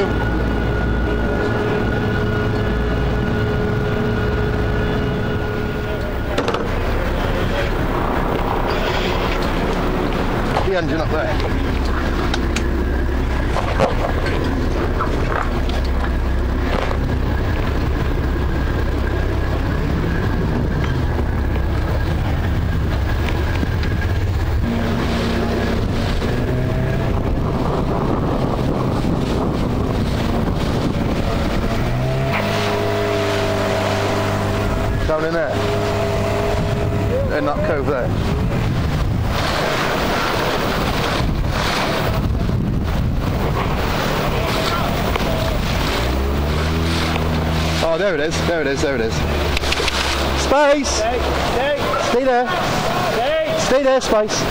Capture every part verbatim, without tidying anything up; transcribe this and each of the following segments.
do. The engine up there. Down in there. In that cove there. Oh, there it is, there it is, there it is. Space! Stay, stay. Stay there. Stay. Stay there, Space.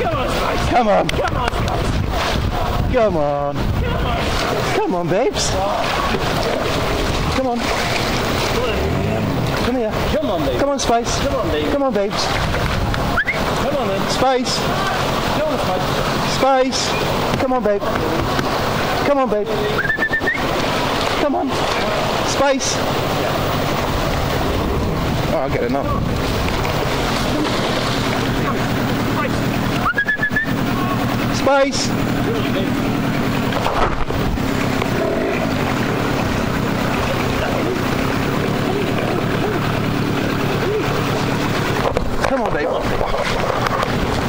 Come on, Space. Come on. Come on, Space. Come on. Come on, babes. Come on. Come here. Come on, babes. Come on, Space. Come on, babes. Come on, babes. Come on, then. Space. Come on, Space. Space. Come on, babe. Come on, babe. Come on, Space. Oh, I'll get it now. Space. Come on, babe.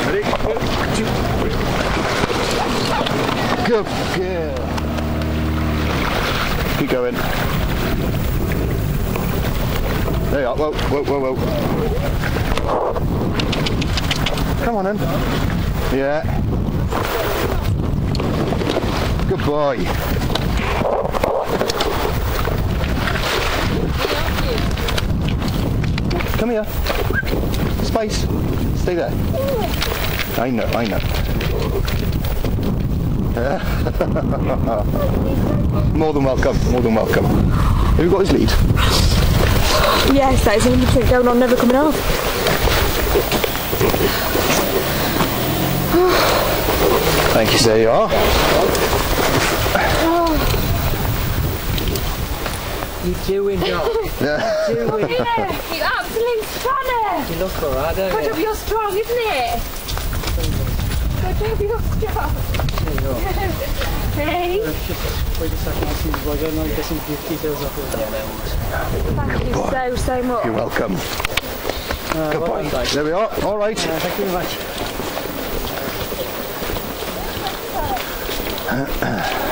Ready? One, two, three. Good girl. Keep going. There you are. Whoa, whoa, whoa, whoa. Come on then. Yeah. Good boy. Come here. Space. Stay there. I know, I know. More than welcome, more than welcome. Have you got his lead? Yes, that is one hundred percent going on, never coming off. Thank you, there you are. Oh. You're doing it. Yeah. You're doing it. You absolute spanner. You look alright, don't you? God, up, you're strong, isn't it? God, up, you're strong. Hey! Wait a second, I'll see you. I don't know, get some details up here. Thank you so, so much. You're welcome. Uh, Good well boy. There we are. All right. Uh, thank you very much.